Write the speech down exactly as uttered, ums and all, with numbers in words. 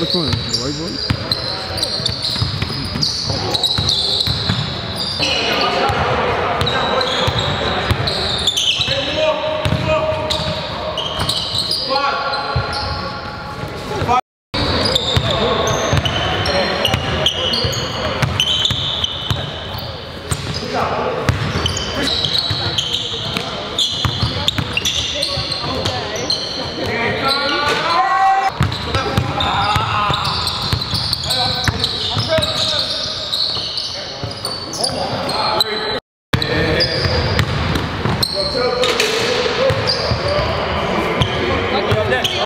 Which one? The white one?